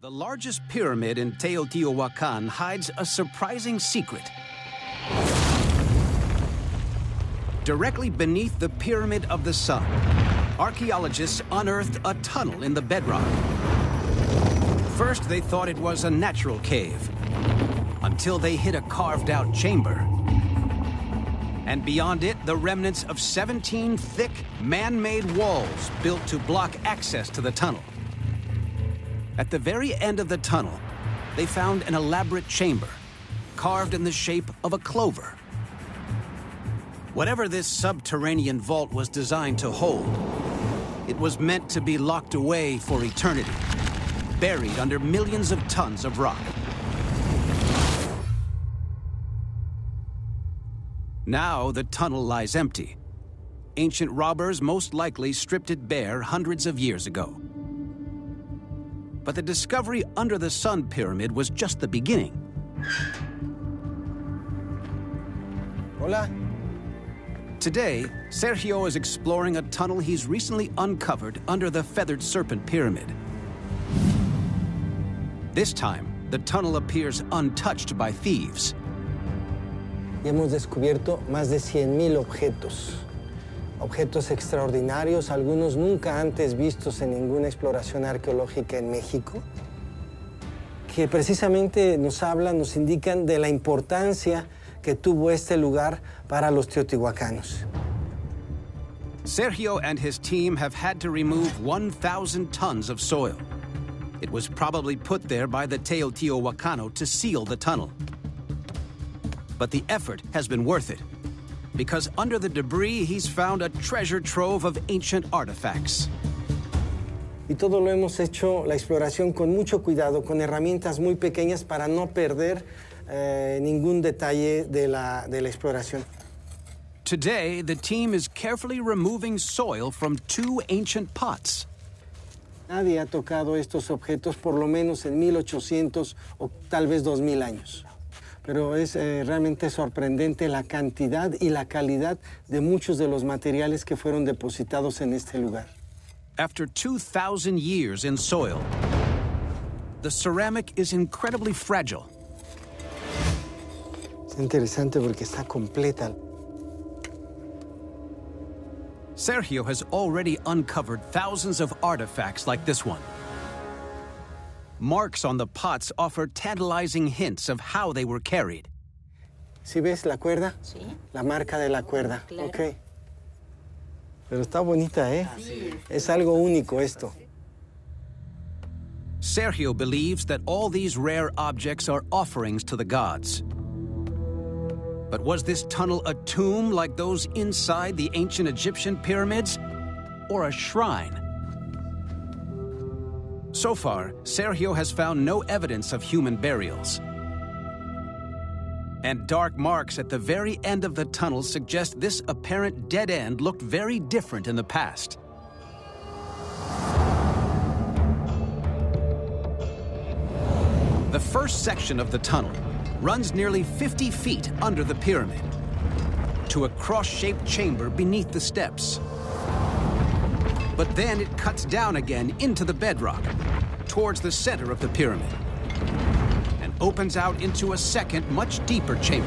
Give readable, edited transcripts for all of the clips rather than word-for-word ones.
The largest pyramid in Teotihuacan hides a surprising secret. Directly beneath the Pyramid of the Sun, archaeologists unearthed a tunnel in the bedrock. First, they thought it was a natural cave, until they hit a carved-out chamber. And beyond it, the remnants of 17 thick, man-made walls built to block access to the tunnel. At the very end of the tunnel, they found an elaborate chamber, carved in the shape of a clover. Whatever this subterranean vault was designed to hold, it was meant to be locked away for eternity, buried under millions of tons of rock. Now the tunnel lies empty. Ancient robbers most likely stripped it bare hundreds of years ago. But the discovery under the Sun Pyramid was just the beginning. Hola. Today, Sergio is exploring a tunnel he's recently uncovered under the Feathered Serpent Pyramid. This time, the tunnel appears untouched by thieves. Hemos descubierto más de 100,000 objetos extraordinarios, algunos nunca antes vistos en ninguna exploración arqueológica en México, que precisamente nos hablan, nos indican de la importancia que tuvo este lugar para los teotihuacanos. Sergio and his team have had to remove 1,000 tons of soil. It was probably put there by the Teotihuacano to seal the tunnel. But the effort has been worth it, because under the debris he's found a treasure trove of ancient artifacts. Y todo lo hemos hecho la exploración con mucho cuidado, con herramientas muy pequeñas para no perder ningún detalle de la exploración. Today, the team is carefully removing soil from 2 ancient pots. Nadie ha tocado estos objetos por lo menos en 1800 o tal vez 2000 años. Pero es realmente sorprendente la cantidad y la calidad de muchos de los materiales que fueron depositados en este lugar. After 2,000 years in soil, the ceramic is incredibly fragile. Es interesante porque está completa. Sergio has already uncovered thousands of artifacts like this one. Marks on the pots offer tantalizing hints of how they were carried. ¿Sí ves la cuerda? Sí. La marca de la cuerda. Claro. Okay. Pero está bonita, ¿eh? Sí. Es algo único esto. Sergio believes that all these rare objects are offerings to the gods. But was this tunnel a tomb like those inside the ancient Egyptian pyramids, or a shrine? So far, Sergio has found no evidence of human burials. And dark marks at the very end of the tunnel suggest this apparent dead end looked very different in the past. The first section of the tunnel runs nearly 50 feet under the pyramid to a cross-shaped chamber beneath the steps. But then it cuts down again into the bedrock, towards the center of the pyramid, and opens out into a second, much deeper chamber.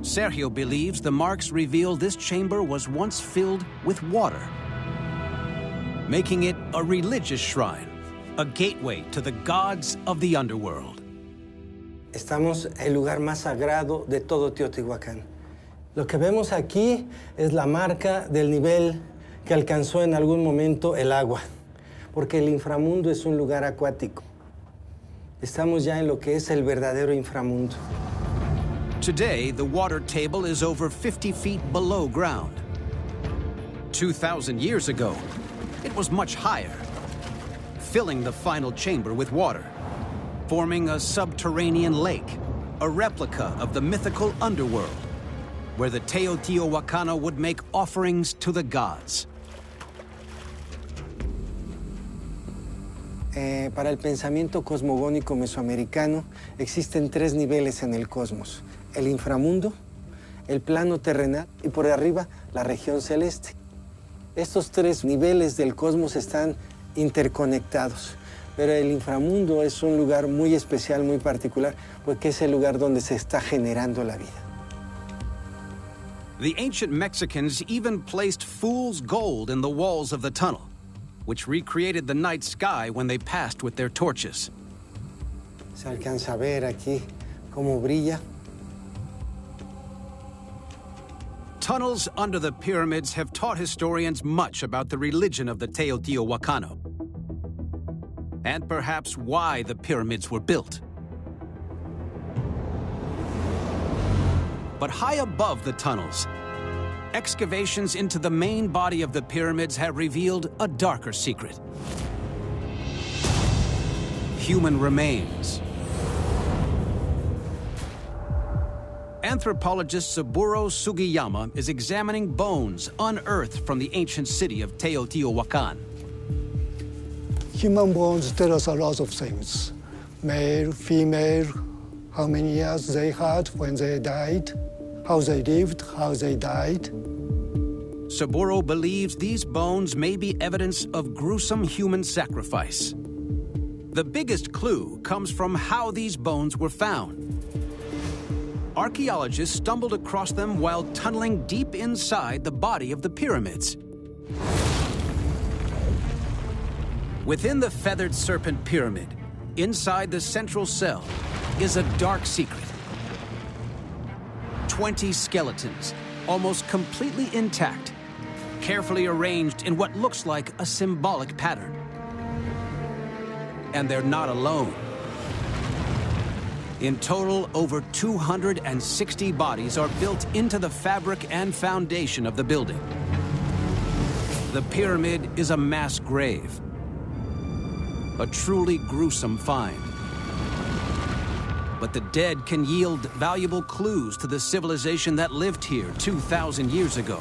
Sergio believes the marks reveal this chamber was once filled with water, making it a religious shrine, a gateway to the gods of the underworld. Estamos en el lugar más sagrado de todo Teotihuacán. Lo que vemos aquí es la marca del nivel que alcanzó en algún momento el agua, porque el inframundo es un lugar acuático. Estamos ya en lo que es el verdadero inframundo. Today, the water table is over 50 feet below ground. 2,000 years ago, it was much higher, filling the final chamber with water, forming a subterranean lake, a replica of the mythical underworld, where the Teotihuacano would make offerings to the gods. Para el pensamiento cosmogónico mesoamericano existen 3 niveles en el cosmos: el inframundo, el plano terrenal y por arriba la región celeste. Estos tres niveles del cosmos están interconectados, pero el inframundo es un lugar muy especial, muy particular, porque es el lugar donde se está generando la vida. The ancient Mexicans even placed fool's gold in the walls of the tunnel, which recreated the night sky when they passed with their torches. Se alcanza a ver aquí cómo brilla. Tunnels under the pyramids have taught historians much about the religion of the Teotihuacano, and perhaps why the pyramids were built. But high above the tunnels, excavations into the main body of the pyramids have revealed a darker secret. Human remains. Anthropologist Saburo Sugiyama is examining bones unearthed from the ancient city of Teotihuacan. Human bones tell us a lot of things. Male, female, how many years they had when they died, how they lived, how they died. Saburo believes these bones may be evidence of gruesome human sacrifice. The biggest clue comes from how these bones were found. Archaeologists stumbled across them while tunneling deep inside the body of the pyramids. Within the Feathered Serpent Pyramid, inside the central cell, is a dark secret. 20 skeletons, almost completely intact, carefully arranged in what looks like a symbolic pattern. And they're not alone. In total, over 260 bodies are built into the fabric and foundation of the building. The pyramid is a mass grave, a truly gruesome find. But the dead can yield valuable clues to the civilization that lived here 2,000 years ago.